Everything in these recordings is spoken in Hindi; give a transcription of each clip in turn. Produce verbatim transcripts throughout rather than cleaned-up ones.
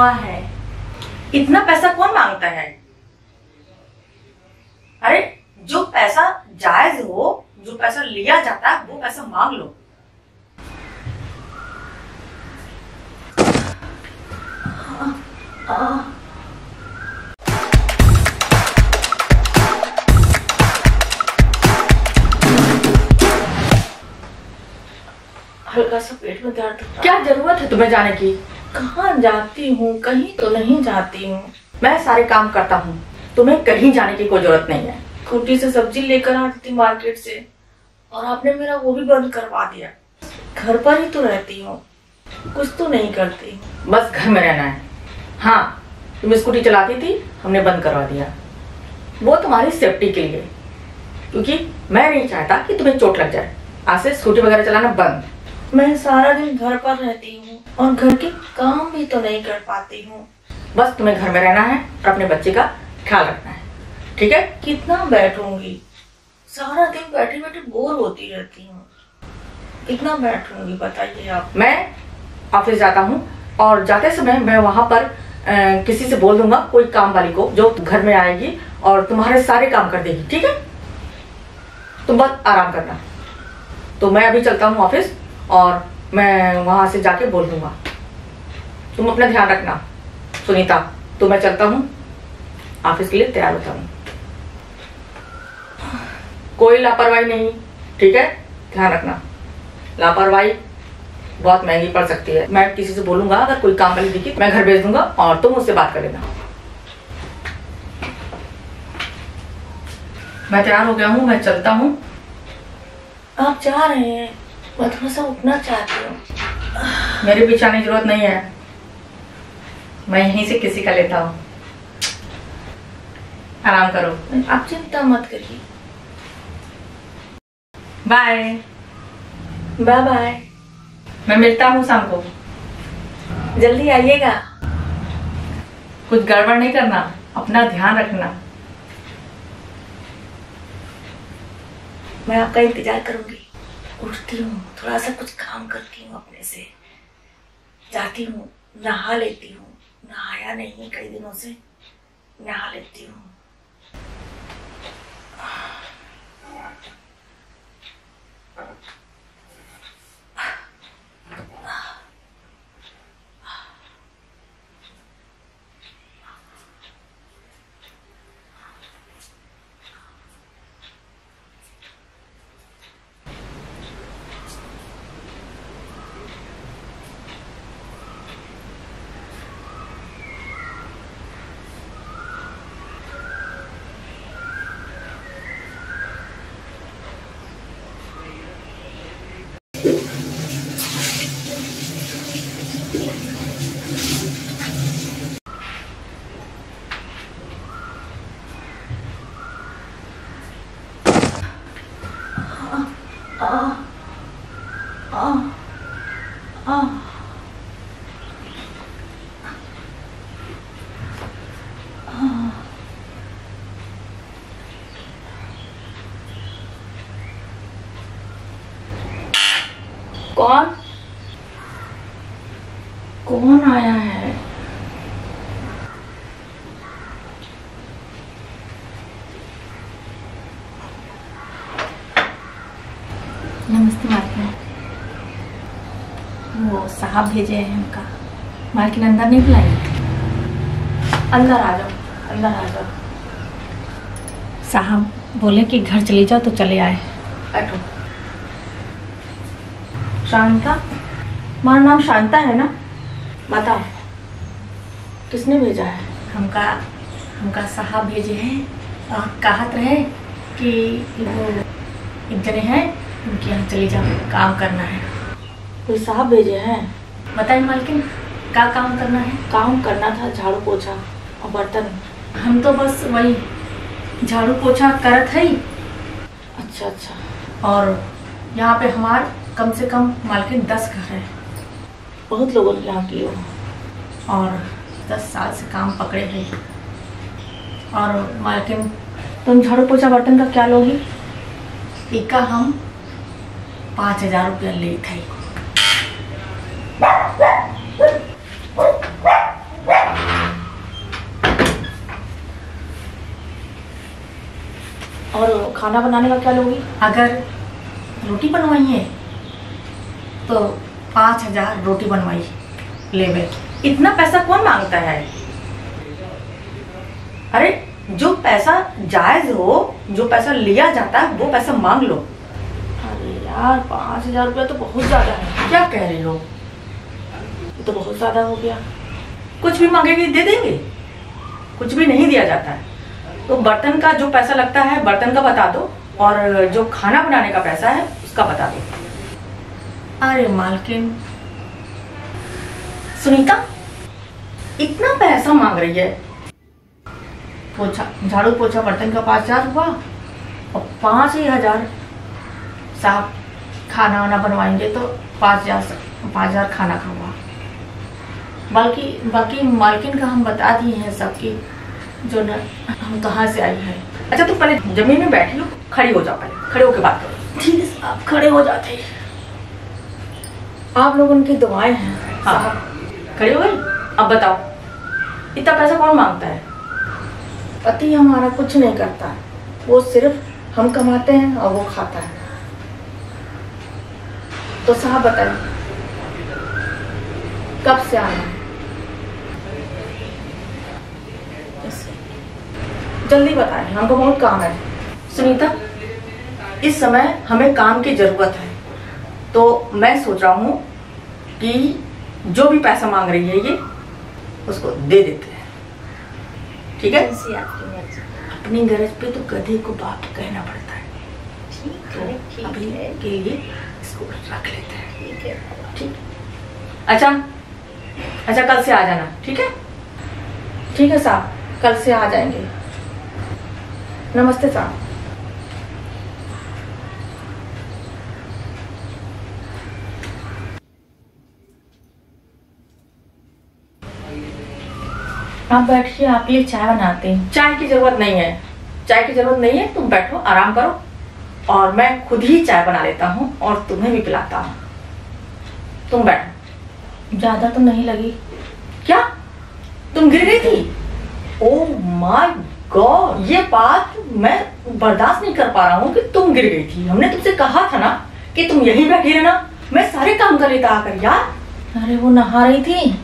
हुआ है। इतना पैसा कौन मांगता है? अरे जो पैसा जायज हो, जो पैसा लिया जाता है, वो पैसा मांग लो। हाँ, हल्का सा पेट में दर्द। क्या जरूरत है तुम्हें जाने की? कहाँ जाती हूँ, कहीं तो नहीं जाती हूँ। मैं सारे काम करता हूँ, तुम्हें कहीं जाने की कोई जरूरत नहीं है। खूंटी से सब्जी लेकर आती थी मार्केट से, और आपने मेरा वो भी बंद करवा दिया। घर पर ही तो रहती हूँ, कुछ तो नहीं करती। बस घर में रहना है। हाँ, तुम स्कूटी चलाती थी, हमने बंद करवा दिया। वो तुम्हारी सेफ्टी के लिए, क्योंकि मैं नहीं चाहता कि तुम्हें चोट लग जाए। आज से स्कूटी वगैरह चलाना बंद। मैं सारा दिन घर पर रहती हूँ और घर के काम भी तो नहीं कर पाती हूँ। बस तुम्हें घर में रहना है और अपने बच्चे का ख्याल रखना है, ठीक है? कितना बैठूंगी, सारा दिन बैठे बैठे बोर होती रहती हूँ। कितना बैठूंगी बताइए आप। मैं ऑफिस जाता हूँ और जाते समय मैं वहाँ पर आ, किसी से बोल दूंगा, कोई काम वाली को, जो घर में आएगी और तुम्हारे सारे काम कर देगी, ठीक है? तुम बहुत आराम करना। तो मैं अभी चलता हूँ ऑफिस और मैं वहाँ से जाके बोल दूंगा। तुम अपना ध्यान रखना सुनीता। तो मैं चलता हूँ, ऑफिस के लिए तैयार होता हूँ। कोई लापरवाही नहीं, ठीक है? ध्यान रखना। लापरवाही बहुत महंगी पड़ सकती है। मैं किसी से बोलूंगा, अगर कोई काम वाली दिखी मैं घर भेज दूंगा और तुम उससे बात कर लेना। मैं तैयार हो गया हूँ, मैं चलता हूँ। आप जा रहे हैं? मैं थोड़ा सा उठना चाहती हूँ। मेरे पीछे आने की जरूरत नहीं है, मैं यहीं से किसी का लेता हूँ। आराम करो, आप चिंता मत करिए। Bye bye bye. मैं मिलता हूँ शाम को, जल्दी आइएगा। कुछ गड़बड़ नहीं करना, अपना ध्यान रखना। मैं आपका इंतजार करूंगी। उठती हूँ, थोड़ा सा कुछ काम करती हूँ अपने से, जाती हूँ, नहा लेती हूँ। नहाया नहीं कई दिनों से, नहा लेती हूँ। कौन कौन आया है? नमस्ते मालकिन। वो साहब भेजे हैं उनका। मालकिन अंदर नहीं बुलाई? अंदर आ जाओ, अंदर आ जाओ। साहब बोले कि घर चली जाओ तो चले आए। बैठो। शांता, तुम्हारा नाम शांता है ना? बताओ किसने भेजा है? हमका हमका साहब भेजे हैं और कहत रहे कि वो एक जने हैं, उनके यहाँ चली जाओ, काम करना है। कोई साहब भेजे हैं? बताइए मालकिन, क्या काम करना है? काम करना था झाड़ू पोछा और बर्तन। हम तो बस वही झाड़ू पोछा करत है। अच्छा अच्छा। और यहाँ पे हमार कम से कम मालकिन दस घर है। बहुत लोगों ने यहाँ की हो और दस साल से काम पकड़े हैं। और मालकिन तुम झाड़ू पोछा बर्तन का क्या लोगी? इका हम पाँच हजार रुपया ले थे। खाना बनाने का क्या लोगी? अगर रोटी बनवाई है तो पाँच हजार रोटी बनवाई लेवे। इतना पैसा कौन मांगता है? अरे जो पैसा जायज हो, जो पैसा लिया जाता है वो पैसा मांग लो। अरे यार पाँच हजार रुपया तो बहुत ज्यादा है। क्या कह रहे हो, तो बहुत ज्यादा हो गया। कुछ भी मांगेगी दे देंगे, कुछ भी नहीं दिया जाता है। तो बर्तन का जो पैसा लगता है बर्तन का बता दो, और जो खाना बनाने का पैसा है उसका बता दो। अरे मालकिन सुनीता इतना पैसा मांग रही है। पोछा झाड़ू पोछा बर्तन का पाँच हजार हुआ और पाँच ही हजार साहब खाना वाना बनवाएंगे तो पाँच हजार पाँच हजार खाना खाऊंगा। बाकी बाकी मालकिन का हम बता दिए हैं सबकी जो न हम कहाँ से आई है। अच्छा तुम तो पहले जमीन में बैठी हो, खड़ी हो जाओ, पहले खड़े होकर बात करो। ठीक है आप खड़े हो जाते हैं। आप लोग उनकी दुआएं हैं। हाँ खड़े हो गई। अब बताओ इतना पैसा कौन मांगता है? पति हमारा कुछ नहीं करता, वो सिर्फ हम कमाते हैं और वो खाता है। तो साहब बताइए कब से आना है, जल्दी बताएं, हमको बहुत काम है। सुनीता इस समय हमें काम की जरूरत है, तो मैं सोच रहा हूँ कि जो भी पैसा मांग रही है ये उसको दे देते हैं। ठीक है अपनी गरज पे तो गधे को बाप कहना पड़ता है। ठीक है तो अभी के लिए इसको रख लेते हैं। ठीक है ठीक। अच्छा अच्छा कल से आ जाना। ठीक है ठीक है साहब कल से आ जाएंगे। नमस्ते साहब। आप बैठिए, आप ये चाय बनाते हैं। चाय की जरूरत नहीं है, चाय की जरूरत नहीं है। तुम बैठो आराम करो और मैं खुद ही चाय बना लेता हूँ और तुम्हें भी पिलाता हूँ। तुम बैठो। ज्यादा तो नहीं लगी? क्या तुम गिर गई थी? ओ माय गॉड, ये बात मैं बर्दाश्त नहीं कर पा रहा हूँ कि तुम गिर गई थी। हमने तुमसे कहा था ना कि तुम यहीं बैठी रहना, मैं सारे काम कर लेता आकर। यार अरे वो नहा रही थी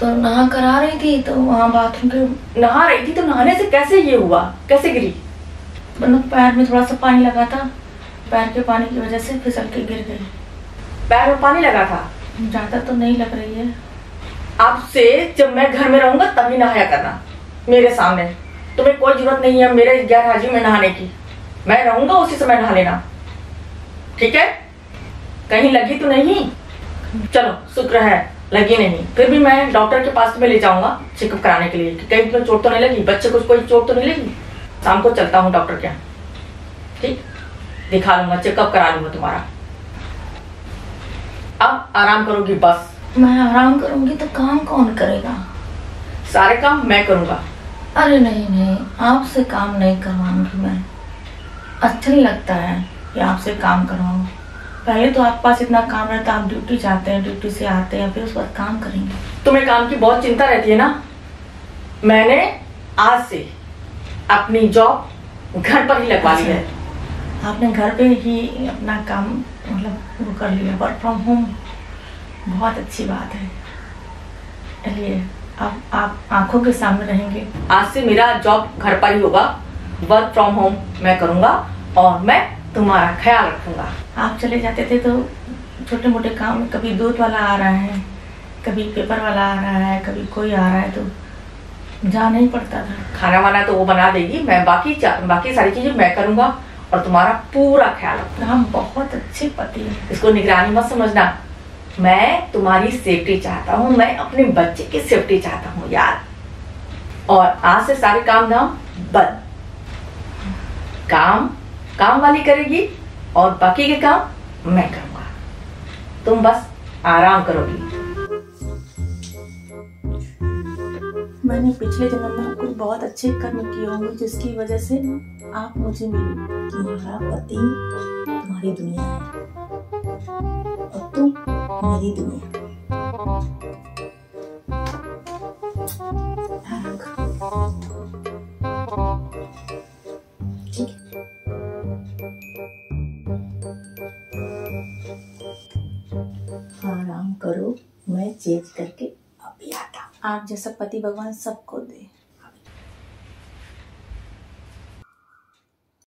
तो नहा कर आ रही थी तो वहाँ बाथरूम के नहा रही थी तो नहाने से कैसे ये हुआ, कैसे गिरी? मतलब पैर में थोड़ा सा पानी लगा था, पैर के पानी की वजह से फिसल के गिर गई। पैर में पानी लगा था? ज्यादा तो नहीं लग रही है। आपसे जब मैं घर में रहूंगा तभी नहाया करना मेरे सामने। तुम्हें कोई जरूरत नहीं है मेरे गैर हाजिरी में नहाने की। मैं रहूंगा उसी समय नहा लेना। ठीक है कहीं लगी तो नहीं? चलो शुक्र है लगी नहीं, फिर भी मैं डॉक्टर के पास तुम्हें ले जाऊंगा चेकअप कराने के लिए कि कहीं तुम्हें चोट तो नहीं लगी, बच्चे को कोई चोट तो नहीं लगी। शाम को चलता हूँ डॉक्टर के यहाँ, ठीक दिखा लूंगा, चेकअप करा लूंगा तुम्हारा। अब आराम करोगी? बस मैं आराम करूंगी तो काम कौन करेगा? सारे काम मैं करूंगा। अरे नहीं नहीं आपसे काम नहीं करवाऊंगी मैं, अच्छा नहीं लगता है कि आपसे काम करवाऊँ। पहले तो आपके पास इतना काम रहता है, आप ड्यूटी जाते हैं, ड्यूटी से आते हैं, फिर उस पर काम करेंगे। तुम्हें काम की बहुत चिंता रहती है ना, मैंने आज से अपनी जॉब घर पर ही लगवा ली है। आपने घर पे ही अपना काम मतलब वो कर लिया, वर्क फ्रॉम होम, बहुत अच्छी बात है। चलिए आप, आप आंखों के सामने रहेंगे। आज से मेरा जॉब घर पर ही होगा, वर्क फ्रॉम होम मैं करूंगा और मैं तुम्हारा ख्याल रखूंगा। आप चले जाते थे तो छोटे मोटे काम, कभी दूध वाला आ रहा है, कभी पेपर वाला आ रहा है, कभी कोई आ रहा है तो जाना ही पड़ता था। खाना वाना तो वो बना देगी, मैं बाकी बाकी सारी चीजें मैं करूंगा और तुम्हारा पूरा ख्याल रखूंगा। हम बहुत अच्छे पति हैं, इसको निगरानी मत समझना। मैं तुम्हारी सेफ्टी चाहता हूँ, मैं अपने बच्चे की सेफ्टी चाहता हूँ यार। और आज से सारे काम धाम बंद, काम काम वाली करेगी और बाकी के काम मैं करूँगा। तुम बस आराम करोगी। मैंने पिछले जन्म में कुछ बहुत अच्छे कर्म किए होंगे जिसकी वजह से आप मुझे मिले। तुम्हारा पति तुम्हारी दुनिया है और तुम मेरी दुनिया। ठीक है। चेंज करके अभी आता। आप जैसा पति भगवान सबको